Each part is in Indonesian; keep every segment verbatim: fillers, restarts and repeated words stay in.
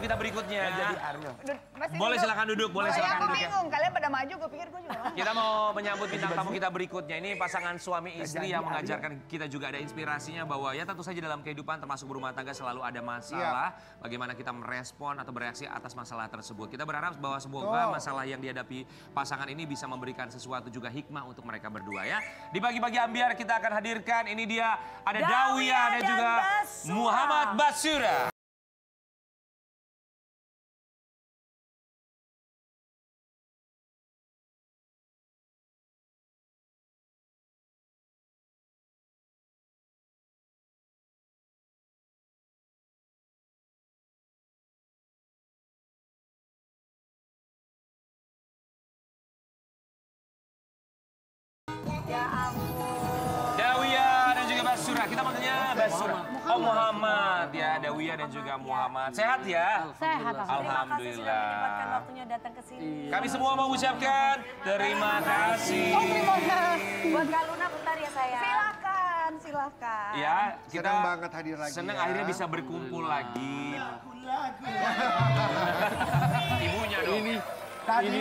tamu kita berikutnya. Jadi Arno. Boleh silakan duduk, boleh silakan duduk. Aku bingung, kalian pada maju, gue pikir gue juga. Kita mau menyambut bintang tamu kita berikutnya. Ini pasangan suami istri yang mengajarkan kita juga ada inspirasinya bahwa ya tentu saja dalam kehidupan termasuk berumah tangga selalu ada masalah. Bagaimana kita merespon atau bereaksi atas masalah tersebut. Kita berharap bahwa semoga masalah yang dihadapi pasangan ini bisa memberikan sesuatu juga hikmah untuk mereka berdua ya. Di Pagi-Pagi Ambiar kita akan hadirkan ini dia ada Dhawiya dan juga Muhammad Basurrah. Dhawiya dan juga Basurrah. Kita maksudnya Basurrah. Oh Muhammad ya, Dhawiya dan juga Muhammad. Sehat ya? Sehat. Alhamdulillah. Terima kasih sudah waktunya datang ke sini. Kami semua mau ucapkan terima kasih. Oh, terima kasih. Buat Kak Luna Putari ya saya. Silakan, silakan. Ya, kita senang banget hadir lagi. Senang ya. Akhirnya bisa berkumpul hmm. lagi. Ibunya dong. Ini. Tadi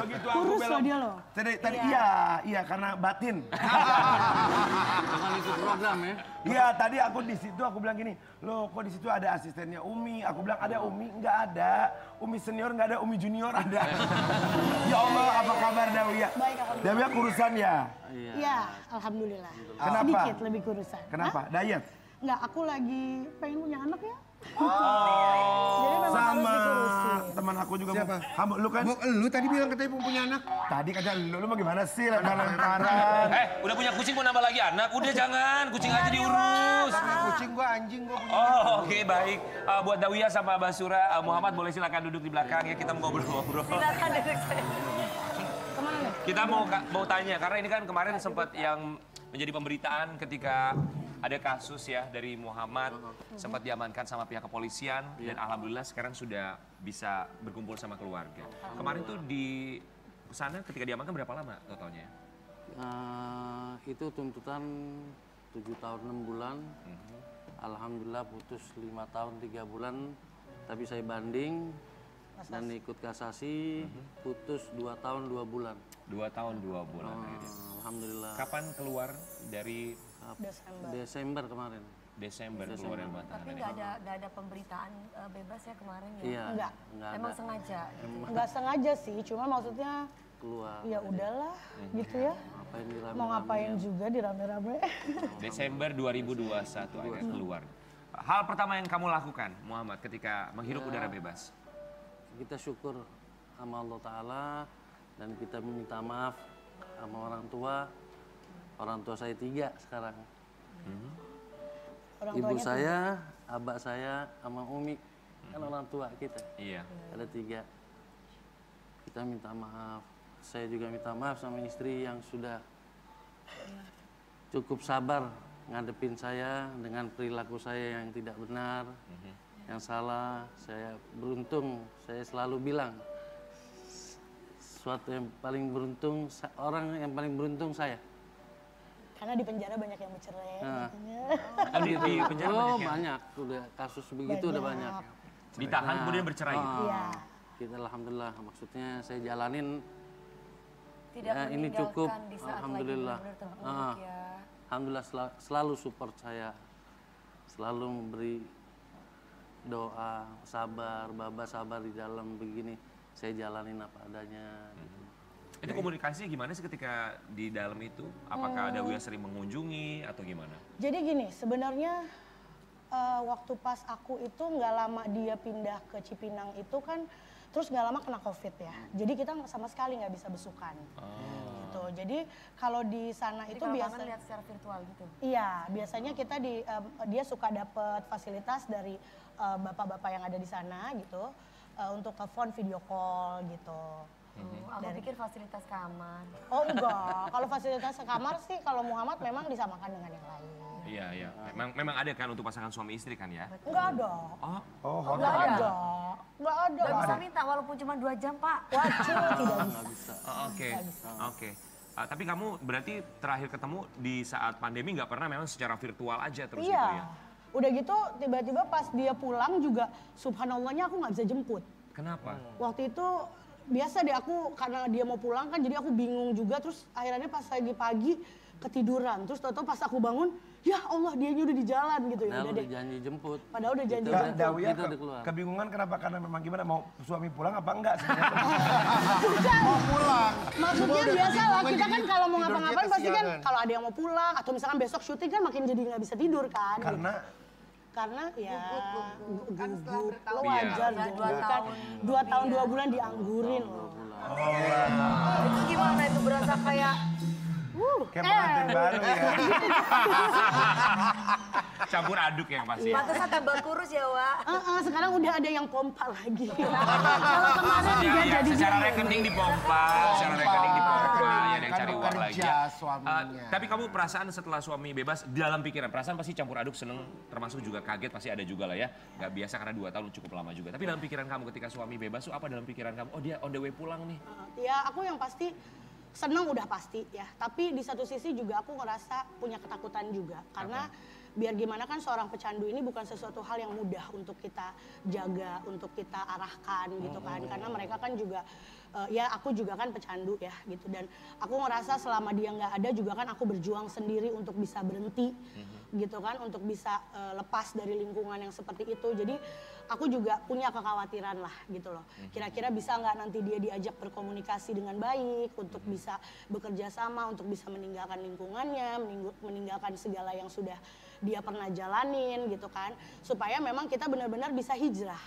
begitu aku belok dia loh. Tadi tadi iya, iya, iya karena batin. Jangan ikut program ya. Iya, tadi aku di situ aku bilang gini, "Loh, kok di situ ada asistennya Umi?" Aku bilang, "Ada Umi?" Enggak ada. Umi senior enggak ada, Umi junior ada. Ya Allah, apa kabar Dhawiya? Dhawiya kurusan ya? Iya, alhamdulillah. Kenapa? Sedikit lebih kurusan. Kenapa? Hah? Diet? Enggak, aku lagi pengen punya anak ya. Oh, sama teman aku juga. Siapa? Hamba, lu kan? Bo, lu tadi bilang katanya punya anak. Tadi kata lu, lu bagaimana sih? Lantaran. Eh, udah punya kucing mau nambah lagi anak? Udah jangan, kucing aja diurus. Kucing gua, anjing gua punya. Oh, oke okay, baik. Uh, buat Dhawiya sama Basurrah, uh, Muhammad boleh silakan duduk di belakang ya, kita mau ngobrol-ngobrol. Silakan duduk. Kemana? Kita mau mau tanya karena ini kan kemarin sempat yang menjadi pemberitaan ketika ada kasus ya dari Muhammad, sempat diamankan sama pihak kepolisian dan alhamdulillah sekarang sudah bisa berkumpul sama keluarga. Kemarin tuh di sana ketika diamankan berapa lama totalnya? Uh, itu tuntutan tujuh tahun enam bulan, uh-huh. Alhamdulillah putus lima tahun tiga bulan, tapi saya banding kasasi. Dan ikut kasasi, uh-huh. Putus dua tahun dua bulan. dua tahun dua bulan uh, akhirnya. Alhamdulillah. Kapan keluar dari... Desember. Desember kemarin. Desember, Desember. Keluar. Tapi nggak ada, nggak ada pemberitaan uh, bebas ya kemarin ya? Iya, enggak. Enggak emang ada. Sengaja. Emang. Enggak sengaja sih, cuma maksudnya keluar. Ya udahlah, ya. Gitu ya. Ngapain dirame-rame. Mau ngapain ya. Juga dirame-rame. Desember dua ribu dua puluh satu akhirnya keluar. Hal pertama yang kamu lakukan, Muhammad, ketika menghirup ya, udara bebas? Kita syukur sama Allah Ta'ala dan kita minta maaf sama orang tua. Orang tua saya tiga sekarang. Hmm. Orang Ibu saya, tiga. Abak saya, sama Umi. Hmm. Kan orang tua kita. Iya. Ada tiga. Kita minta maaf. Saya juga minta maaf sama istri yang sudah cukup sabar ngadepin saya dengan perilaku saya yang tidak benar, hmm. yang salah. Saya beruntung, saya selalu bilang. Suatu yang paling beruntung, orang yang paling beruntung saya. Karena di penjara banyak yang bercerai. Nah. Oh, di, di penjara oh, banyak, banyak. Udah kasus begitu banyak. Udah banyak. Ditahan nah, kemudian bercerai. Oh, gitu. Ya. Kita alhamdulillah maksudnya saya jalanin. Tidak ya, ini cukup. Di saat alhamdulillah. Lagi ah, ya. Alhamdulillah sel selalu support saya, selalu memberi doa, sabar, baba sabar di dalam begini. Saya jalanin apa adanya. Gitu. Itu komunikasi gimana sih ketika di dalam itu? Apakah hmm. Dhawiya sering mengunjungi atau gimana? Jadi gini, sebenarnya uh, waktu pas aku itu nggak lama dia pindah ke Cipinang itu kan, terus nggak lama kena COVID ya. Jadi kita sama sekali nggak bisa besukan. Oh. Gitu. Jadi kalau di sana jadi itu biasa lihat secara virtual gitu. Iya, biasanya kita di um, dia suka dapat fasilitas dari bapak-bapak um, yang ada di sana gitu uh, untuk telepon video call gitu. Oh, aku dari... pikir fasilitas kamar. Oh enggak, kalau fasilitas kamar sih kalau Muhammad memang disamakan dengan yang lain. Iya, iya. Memang, memang ada kan untuk pasangan suami istri kan ya? Enggak ada. Oh, oh enggak ada. Enggak ada. Enggak bisa minta walaupun cuma dua jam Pak. Wajib tidak bisa. Oke, oke. Uh, tapi kamu berarti terakhir ketemu di saat pandemi nggak pernah memang secara virtual aja terus iya. Gitu ya? Udah gitu tiba-tiba pas dia pulang juga subhanallahnya aku nggak bisa jemput. Kenapa? Waktu itu biasa deh aku karena dia mau pulang kan jadi aku bingung juga. Terus akhirnya pas lagi pagi ketiduran. Terus tau-tau pas aku bangun, ya Allah dianya udah di jalan gitu. Padahal ya, udah deh. janji jemput. Padahal udah janji gitu, jemput. Dhawiya gitu ke, kebingungan kenapa? Karena memang gimana mau suami pulang apa enggak? Bukan. Mau pulang. Maksudnya biasa lah kita kan kalau mau ngapa-ngapain pasti kan kalau ada yang mau pulang. Atau misalkan besok syuting kan makin jadi nggak bisa tidur kan. Karena? Gitu. Karena ya gugup, kan setelah bertahun, lo wajar gugup kan. Dua tahun dua bulan dianggurin loh. Oh. Itu gimana itu berasa kayak, wuh. Kayak pengantin baru ya. Campur aduk yang pasti. Pantesan tambah kurus ya, Wak. Sekarang udah ada yang pompa lagi. Kalau kemarin juga jadi secara rekening dipompa, secara rekening dipompa, ya yang cari uang lagi. Tapi kamu perasaan setelah suami bebas dalam pikiran, perasaan pasti campur aduk, seneng, termasuk juga kaget pasti ada juga lah ya. Gak biasa karena dua tahun cukup lama juga. Tapi dalam pikiran kamu ketika suami bebas, apa dalam pikiran kamu? Oh dia on the way pulang nih. Ya aku yang pasti seneng udah pasti ya. Tapi di satu sisi juga aku ngerasa punya ketakutan juga karena biar gimana kan seorang pecandu ini bukan sesuatu hal yang mudah untuk kita jaga, untuk kita arahkan gitu kan. Karena mereka kan juga, uh, ya aku juga kan pecandu ya gitu. Dan aku ngerasa selama dia nggak ada juga kan aku berjuang sendiri untuk bisa berhenti gitu kan. Untuk bisa uh, lepas dari lingkungan yang seperti itu. Jadi aku juga punya kekhawatiran lah gitu loh. Kira-kira bisa nggak nanti dia diajak berkomunikasi dengan baik. Untuk bisa bekerja sama, untuk bisa meninggalkan lingkungannya, meninggalkan segala yang sudah dia pernah jalanin gitu kan, supaya memang kita benar-benar bisa hijrah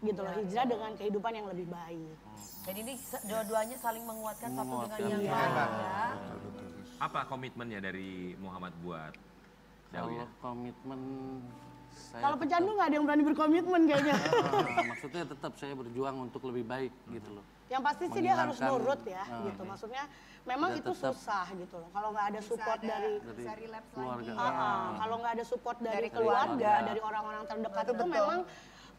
gitu loh, hijrah dengan kehidupan yang lebih baik. Jadi ini dua-duanya saling menguatkan satu dengan yang lain ya. Apa komitmennya dari Muhammad buat Dhawiya? Komitmen kalau pecandu nggak ada yang berani berkomitmen kayaknya. Uh, maksudnya tetap saya berjuang untuk lebih baik gitu loh. Yang pasti sih dia harus nurut ya uh, gitu. Maksudnya memang itu susah gitu loh. Kalau nggak ada support ada, dari, dari keluarga. Uh, uh, kalau nggak ada support dari, dari keluarga, keluarga, dari orang-orang terdekat itu memang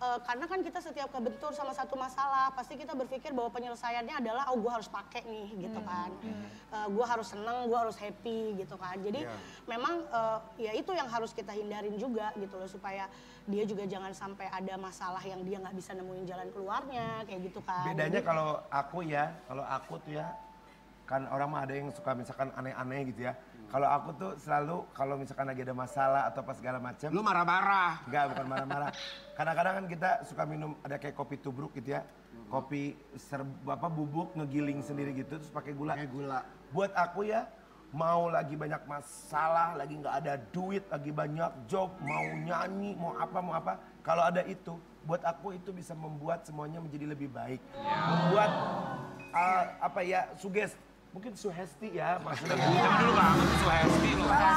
uh, karena kan kita setiap kebentur sama satu masalah pasti kita berpikir bahwa penyelesaiannya adalah oh gue harus pakai nih gitu hmm. kan. Hmm. Uh, gue harus seneng, gue harus happy gitu kan. Jadi yeah. memang uh, ya itu yang harus kita hindarin juga gitu loh supaya dia juga jangan sampai ada masalah yang dia nggak bisa nemuin jalan keluarnya kayak gitu kan. Bedanya kalau aku ya, kalau aku tuh ya kan orang mah ada yang suka misalkan aneh-aneh gitu ya. Kalau aku tuh selalu kalau misalkan lagi ada masalah atau apa segala macam. Lu marah-marah? Enggak, bukan marah-marah. Kadang-kadang kan kita suka minum ada kayak kopi tubruk gitu ya. Kopi serba apa bubuk ngegiling sendiri gitu terus pakai gula. Pakai gula. Buat aku ya mau lagi banyak masalah, lagi nggak ada duit, lagi banyak job, mau nyanyi, mau apa, mau apa. Kalau ada itu, buat aku itu bisa membuat semuanya menjadi lebih baik. Yeah. Membuat, uh, apa ya, suges, mungkin suhesti ya. Maksudnya yeah. yeah. dulu banget suhesti loh. Suhesti,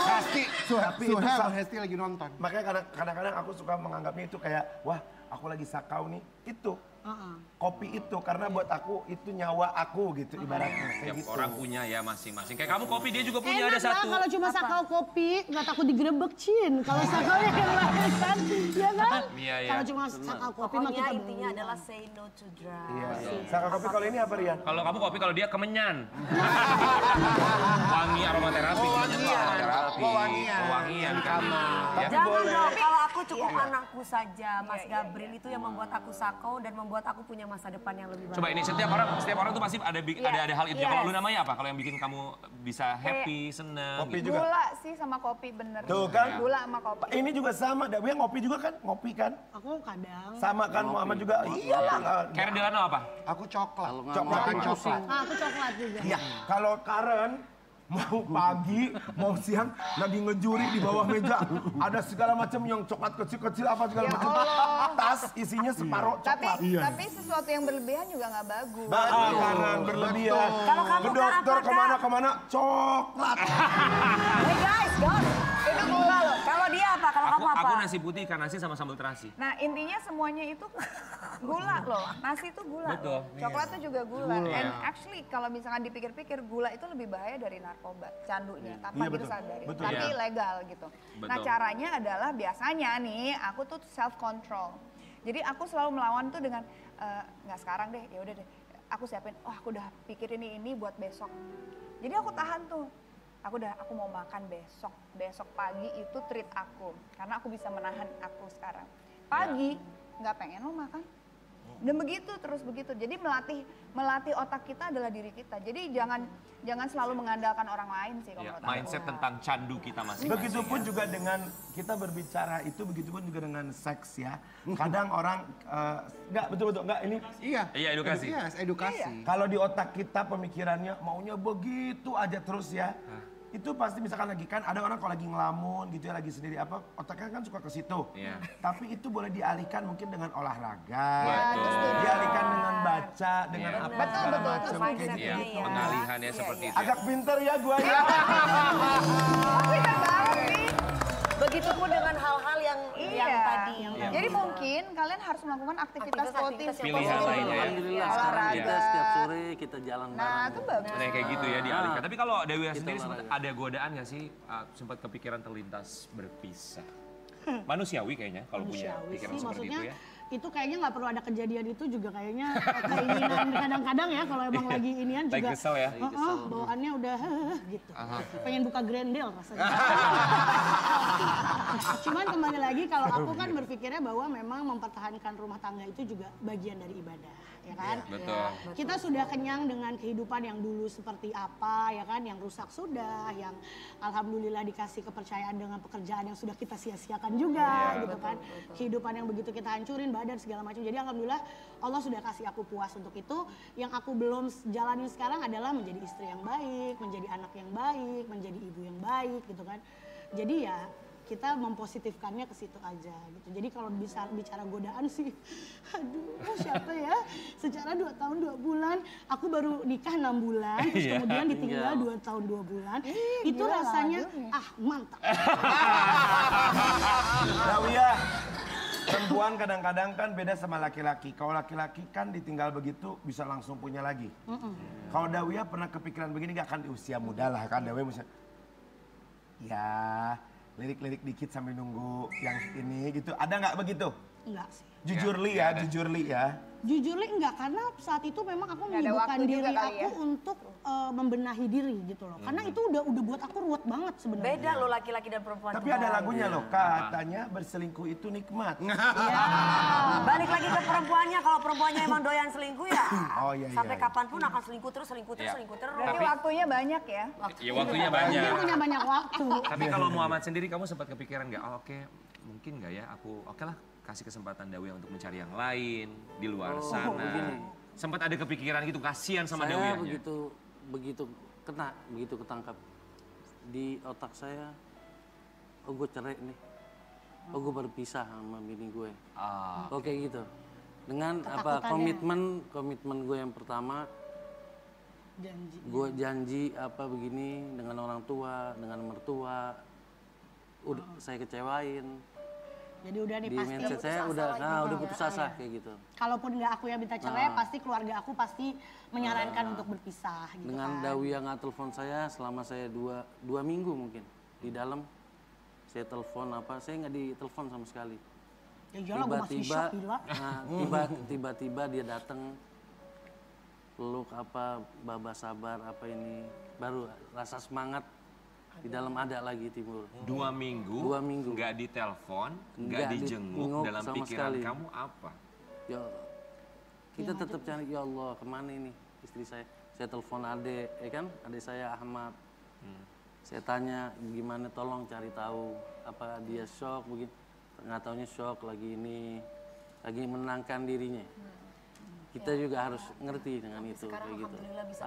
suhesti, tapi itu suhesti lagi nonton. Makanya kadang-kadang aku suka menganggapnya itu kayak, wah aku lagi sakau nih, itu. Uh-uh. Kopi itu karena buat aku itu nyawa aku gitu uh-huh. ibaratnya kayak gitu. Orang punya ya masing-masing. Kayak kamu kopi dia juga punya enak ada lah, satu. Kalau cuma sakau kopi nggak takut digerebek Cin. Kalau sakau yang lain kan, ya kan? Iya, iya. Kalau cuma sakau kopi mah kita intinya adalah say no to drugs. Iya. Yeah. Sakau kopi kalau ini apa Rian? Kalau kamu kopi kalau dia kemenyan. Wangi aromaterapi. Wangian. Wangian kamar. Jangan dong. Kalau aku cukup anakku saja, Mas Gabriel itu yang membuat aku sakau dan membuat buat aku punya masa depan yang lebih baik. Coba ini setiap orang, setiap orang tuh pasti ada yeah. ada ada hal itu. Yeah. Kalau lu namanya apa? Kalau yang bikin kamu bisa happy, seneng. Kopi gitu. Juga. Gula sih sama kopi bener. Tuh kan? Gula sama kopi. Ini juga sama. Dhawiya ngopi juga kan? Ngopi kan? Aku kadang. Sama kan Muhammad juga. Iyalah. Karen Delano apa? Aku coklat. Coklat kan coklat. Nah, aku coklat juga. Iya. Kalau Karen mau pagi, mau siang, lagi ngejuri di bawah meja. Ada segala macam yang coklat kecil-kecil apa segala macam. Tas isinya separuh coklat. Tapi, tapi sesuatu yang berlebihan juga nggak bagus. Bagus, kanan berlebihan. Kalau kamu ke dokter kemana-kemana, coklat. Hey guys, guys. Itu gula loh. Kalau dia apa? Kalau kamu apa? Aku nasi putih, ikan nasi sama sambal terasi. Nah intinya semuanya itu gula loh. Nasi itu gula. Betul. Coklat itu juga gula. And actually kalau misalkan dipikir-pikir gula itu lebih bahaya dari narkoba. Obat candunya tanpa kita sadari, tapi legal gitu. Betul. Nah caranya adalah biasanya nih aku tuh self control. Jadi aku selalu melawan tuh dengan nggak e, sekarang deh, ya udah deh. Aku siapin, oh aku udah pikirin ini ini buat besok. Jadi aku tahan tuh. aku udah aku mau makan besok, besok pagi itu treat aku karena aku bisa menahan aku sekarang. Pagi nggak pengen lo makan. Dan begitu terus begitu. Jadi melatih melatih otak kita adalah diri kita. Jadi jangan jangan selalu mengandalkan orang lain sih kalau ya, mindset aku. Tentang candu kita masih. Begitupun ya. Juga dengan kita berbicara itu begitupun juga dengan seks ya. Kadang orang enggak uh, betul-betul enggak ini iya. Iya edukasi. Iya, edukasi. Iya. Kalau di otak kita pemikirannya maunya begitu aja terus ya. Hah? Itu pasti misalkan lagi kan ada orang kalau lagi ngelamun gitu ya lagi sendiri apa otaknya kan suka ke situ. Yeah. Tapi itu boleh dialihkan mungkin dengan olahraga, yeah, yeah. dialihkan dengan baca, dengan yeah. apa betul, segala macam kayak gitu. Yeah. Yeah. Pengalihannya yeah. seperti yeah. itu. Agak pinter ya gua ya. Begitupun dengan hal-hal yang iya. yang tadi. Iya. Jadi mungkin kalian harus melakukan aktivitas sportif, pilihan lainnya. Alhamdulillah sekarang kita setiap sore kita jalan bareng. Nah, itu bagus. Nah, kayak gitu ya dialihkan. Tapi kalau Dhawiya sendiri ada godaan nggak sih? Uh, sempat kepikiran terlintas berpisah. Manusiawi kayaknya kalau punya pikiran sih, seperti itu ya. Itu kayaknya nggak perlu ada kejadian itu juga kayaknya keinginan kadang-kadang ya kalau emang lagi inian juga like ya. Oh, oh, bawaannya udah gitu. Aha. Pengen buka Grendel rasanya. Cuman kembali lagi kalau aku kan berpikirnya bahwa memang mempertahankan rumah tangga itu juga bagian dari ibadah, ya kan? Ya, betul. Kita sudah kenyang dengan kehidupan yang dulu seperti apa, ya kan? Yang rusak sudah, yang alhamdulillah dikasih kepercayaan dengan pekerjaan yang sudah kita sia-siakan juga, ya, gitu betul, kan? Betul. Kehidupan yang begitu kita hancurin badan segala macam. Jadi alhamdulillah Allah sudah kasih aku puas untuk itu. Yang aku belum jalanin sekarang adalah menjadi istri yang baik, menjadi anak yang baik, menjadi ibu yang baik gitu kan. Jadi ya kita mempositifkannya ke situ aja gitu. Jadi kalau bisa bicara godaan sih, aduh siapa ya? Secara dua tahun dua bulan, aku baru nikah enam bulan, terus yeah, kemudian ditinggal yeah. dua tahun dua bulan, Ih, itu gila, rasanya aduh. ah mantap. Dhawiya. Perempuan kadang-kadang kan beda sama laki-laki. Kalau laki-laki kan ditinggal begitu bisa langsung punya lagi. Mm-mm. Kalau Dhawiya pernah kepikiran begini gak kan di usia muda lah kan Dhawiya misalnya. Ya lirik-lirik dikit sambil nunggu yang ini gitu. Ada nggak begitu? Enggak sih. Jujurli ya, ya jujurli ya. Jujurli enggak karena saat itu memang aku menyibukkan diri aku ya. untuk uh, membenahi diri gitu loh. Karena itu udah udah buat aku ruwet banget sebenarnya. Beda loh laki-laki dan perempuan. Tapi ada lagunya loh katanya berselingkuh itu nikmat. Ya. Balik lagi ke perempuannya kalau perempuannya emang doyan selingkuh ya. Oh iya iya. Sampai kapanpun akan selingkuh terus selingkuh terus ya. selingkuh terus. Berarti Tapi, waktunya banyak ya. Iya waktunya banyak. Dia punya banyak waktu. Tapi kalau Muhammad sendiri kamu sempat kepikiran nggak? Oh, oke okay. mungkin nggak ya aku oke okay lah. Kasih kesempatan Dhawiya untuk mencari yang lain di luar oh, sana. Begini. Sempat ada kepikiran gitu, kasihan sama Dhawiyanya. Saya begitu, begitu kena, begitu ketangkap. Di otak saya, oh gue cerai nih. Oh gue berpisah sama bini gue. Ah, Oke okay. gitu. Dengan apa komitmen, komitmen gue yang pertama. Janji. Gue janji apa begini dengan orang tua, dengan mertua. Udah, oh. Saya kecewain. Jadi udah nih pasti putus saya asa udah, nah, udah putus asa kayak gitu. Kalaupun nggak aku yang minta cerai, nah. pasti keluarga aku pasti menyarankan nah. untuk berpisah. Gitu Dengan kan. Dhawiya nggak telepon saya selama saya dua, dua minggu mungkin di dalam saya telepon apa, saya nggak ditelepon sama sekali. Tiba-tiba, ya nah, tiba-tiba dia datang peluk apa, baba sabar apa ini, baru rasa semangat. Di dalam ada lagi timbul. Dua minggu, dua minggu nggak ditelepon, nggak dijenguk, dalam pikiran sekali. Kamu apa? Ya, kita ya, tetap cari, ya Allah kemana ini istri saya. Saya telepon adek, ya kan? Adek saya Ahmad. Hmm. Saya tanya gimana tolong cari tahu. Apa dia shock, begini. Nggak taunya shock lagi ini, lagi menenangkan dirinya. Hmm. Kita ya, juga ya. harus ngerti dengan Tapi itu kayak gitu.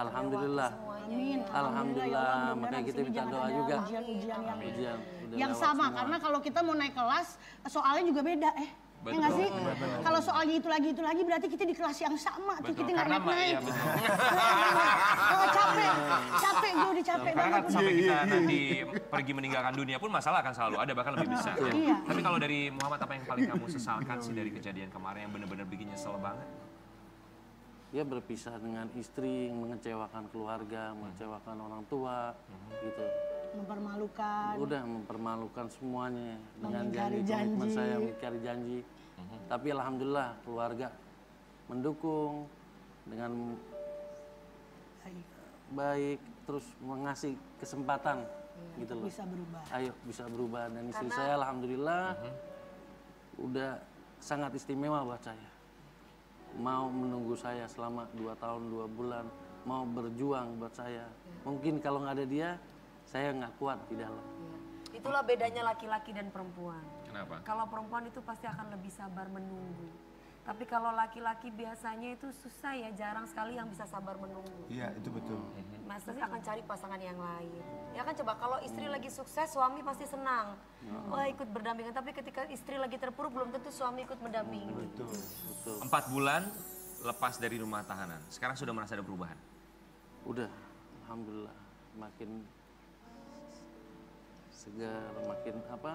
Alhamdulillah. Alhamdulillah. Amin. Alhamdulillah. Alhamdulillah. Alhamdulillah. Makanya kita minta doa juga. Ujian, ujian, yang, ujian. yang sama semua. Karena kalau kita mau naik kelas soalnya juga beda eh. Betul. Ya nggak sih? Betul. Kalau soalnya itu lagi itu lagi berarti kita di kelas yang sama betul. tuh kita nggak naik naik. Iya, oh, capek, capek gue udah capek banget. Karena kan sampai kita nanti pergi meninggalkan dunia pun masalah akan selalu ada bahkan lebih besar. Ya. Iya. Tapi kalau dari Muhammad apa yang paling kamu sesalkan sih dari kejadian kemarin yang benar-benar bikin nyesel banget? Dia berpisah dengan istri, mengecewakan keluarga, mengecewakan orang tua, mm-hmm. gitu. Mempermalukan. Udah mempermalukan semuanya dengan janji-janji. Komitmen saya mencari janji. Mm-hmm. Tapi alhamdulillah keluarga mendukung dengan baik, terus mengasih kesempatan ya, gitu loh. Bisa berubah. Ayo bisa berubah dan karena istri saya alhamdulillah uh-huh. udah sangat istimewa buat saya. Mau menunggu saya selama dua tahun dua bulan, mau berjuang buat saya. Ya. Mungkin kalau nggak ada dia, saya nggak kuat di dalam. Ya. Itulah bedanya laki-laki dan perempuan. Kenapa? Kalau perempuan itu pasti akan lebih sabar menunggu. Tapi kalau laki-laki biasanya itu susah ya, jarang sekali yang bisa sabar menunggu. Iya, itu betul. Mas pasti akan cari pasangan yang lain. Ya kan, coba kalau istri hmm. lagi sukses, suami pasti senang. Hmm. Wah, ikut berdampingan. Tapi ketika istri lagi terpuruk, belum tentu suami ikut mendampingi. Hmm, betul, betul. Empat bulan lepas dari rumah tahanan. Sekarang sudah merasa ada perubahan? Udah, alhamdulillah. Makin segar, makin apa,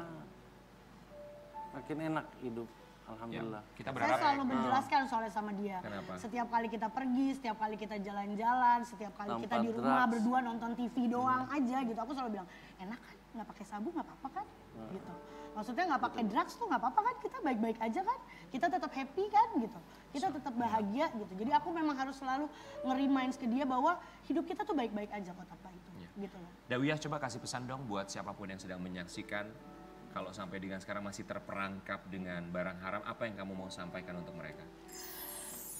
makin enak hidup. Alhamdulillah. Ya, kita berharap, saya selalu menjelaskan nah. soalnya sama dia. Kenapa? Setiap kali kita pergi, setiap kali kita jalan-jalan, setiap kali Tampak kita di rumah drugs. berdua nonton T V doang hmm. aja gitu. Aku selalu bilang, enak kan? Nggak pakai sabu nggak apa-apa kan? Nah. Gitu. Maksudnya nggak pakai drugs tuh nggak apa-apa kan? Kita baik-baik aja kan? Kita tetap happy kan? Gitu. Kita tetap bahagia gitu. Jadi aku memang harus selalu nge-remind ke dia bahwa hidup kita tuh baik-baik aja kok tanpa itu. Ya. Gitu loh. Dhawiya, coba kasih pesan dong buat siapapun yang sedang menyaksikan. Kalau sampai dengan sekarang masih terperangkap dengan barang haram, apa yang kamu mau sampaikan untuk mereka?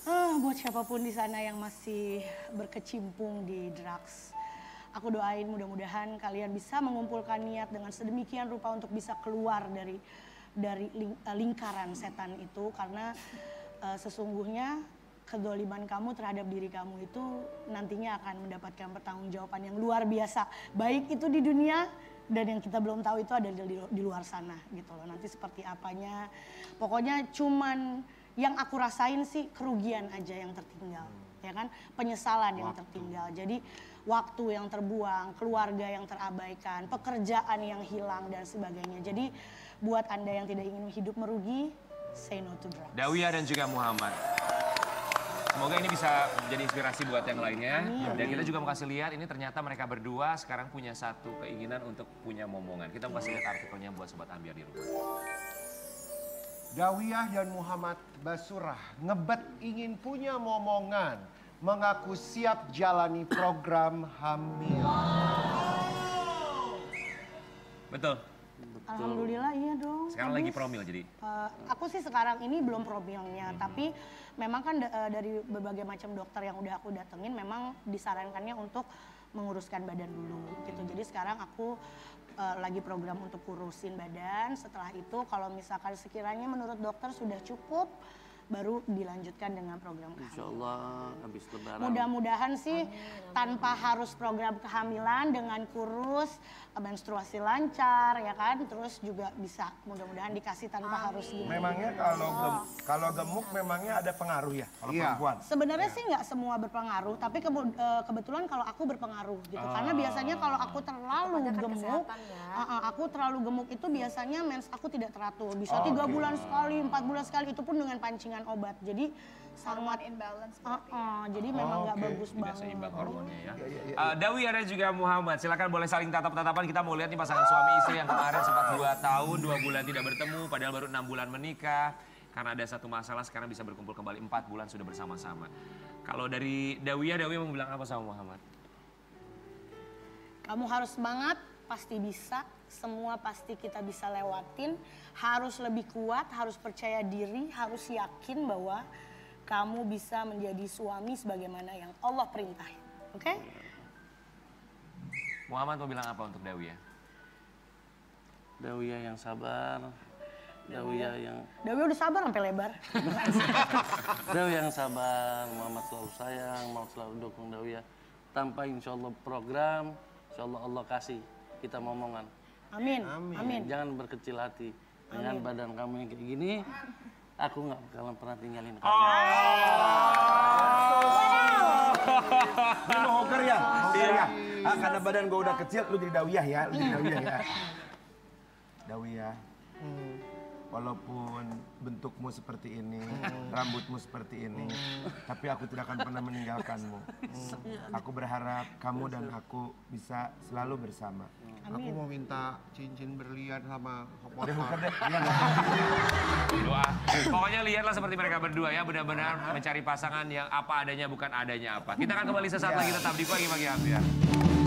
Uh, buat siapapun di sana yang masih berkecimpung di drugs, aku doain mudah-mudahan kalian bisa mengumpulkan niat dengan sedemikian rupa untuk bisa keluar dari dari ling, uh, lingkaran setan itu, karena uh, sesungguhnya kedoliman kamu terhadap diri kamu itu nantinya akan mendapatkan pertanggungjawaban yang luar biasa, baik itu di dunia. Dan yang kita belum tahu itu ada di luar sana gitu loh, nanti seperti apanya. Pokoknya cuman yang aku rasain sih kerugian aja yang tertinggal. Ya kan, penyesalan yang tertinggal. Jadi waktu yang terbuang, keluarga yang terabaikan, pekerjaan yang hilang dan sebagainya. Jadi buat Anda yang tidak ingin hidup merugi, say no to drugs. Dhawiya dan juga Muhammad. Semoga ini bisa menjadi inspirasi buat yang lainnya. Amin. Dan kita juga mau kasih lihat, ini ternyata mereka berdua sekarang punya satu keinginan untuk punya momongan. Kita mau kasih lihat artikelnya buat Sobat Ambiar di rumah. Dhawiya dan Muhammad Basurrah ngebet ingin punya momongan. Mengaku siap jalani program hamil. Wow. Betul. Betul. Alhamdulillah iya dong. Sekarang habis, lagi promil jadi? Uh, aku sih sekarang ini belum promilnya, mm-hmm. tapi memang kan uh, dari berbagai macam dokter yang udah aku datengin memang disarankannya untuk menguruskan badan dulu gitu. Mm-hmm. Jadi sekarang aku uh, lagi program untuk kurusin badan, setelah itu kalau misalkan sekiranya menurut dokter sudah cukup, baru dilanjutkan dengan program kehamilan. Insya Allah habis lebaran. Mudah-mudahan sih amin, tanpa amin. harus program kehamilan, dengan kurus, menstruasi lancar ya kan, terus juga bisa mudah-mudahan dikasih tanpa amin. harus gemuk. Memangnya kalau gem, kalau gemuk memangnya ada pengaruh ya kalau iya. perempuan? Sebenarnya iya. sih nggak semua berpengaruh, tapi ke, kebetulan kalau aku berpengaruh gitu, ah. karena biasanya kalau aku terlalu gemuk, ya. uh, aku terlalu gemuk itu biasanya mens aku tidak teratur, bisa tiga oh, okay. bulan sekali, empat bulan sekali, itu pun dengan pancing obat. Jadi sangat imbalance. Uh, uh, jadi oh, memang nggak okay. bagus Tidak banget. Seimbang hormonnya ya. ya, ya, ya. Uh, Dhawiya ada juga Muhammad. Silakan boleh saling tatap-tatapan. Kita mau lihat nih pasangan suami istri yang kemarin sempat dua tahun dua bulan tidak bertemu, padahal baru enam bulan menikah. Karena ada satu masalah sekarang bisa berkumpul kembali, empat bulan sudah bersama-sama. Kalau dari Dhawiya, Dhawiya mau bilang apa sama Muhammad? Kamu harus semangat, pasti bisa. Semua pasti kita bisa lewatin, harus lebih kuat, harus percaya diri, harus yakin bahwa kamu bisa menjadi suami sebagaimana yang Allah perintahin, oke? Okay? Muhammad mau bilang apa untuk Dhawiya? Dhawiya yang sabar, Dhawiya yang... Dhawiya udah sabar sampai lebar. Dhawiya yang sabar, Muhammad selalu sayang, Muhammad selalu dukung Dhawiya. Tanpa insya Allah program, insya Allah Allah kasih kita momongan. Amin. Amin. Amin. Jangan berkecil hati. Dengan Amin. badan kamu yang kayak gini, aku nggak bakalan pernah tinggalin kamu. Oh. Dia mau hoker ya? Hoker ya? Ah, karena badan gue udah kecil, lu jadi Dhawiya ya? Lu jadi Dhawiya ya? Dhawiya. Hmm. Walaupun bentukmu seperti ini, mm. rambutmu seperti ini, mm. tapi aku tidak akan pernah meninggalkanmu. Mm. Aku berharap kamu dan aku bisa selalu bersama. Amin. Aku mau minta cincin berlian sama hot water. Doa. Pokoknya lihatlah seperti mereka berdua ya, benar-benar mencari pasangan yang apa adanya bukan adanya apa. Kita akan kembali sesaat ya. lagi tetap di Pagi Pagi Ambiar.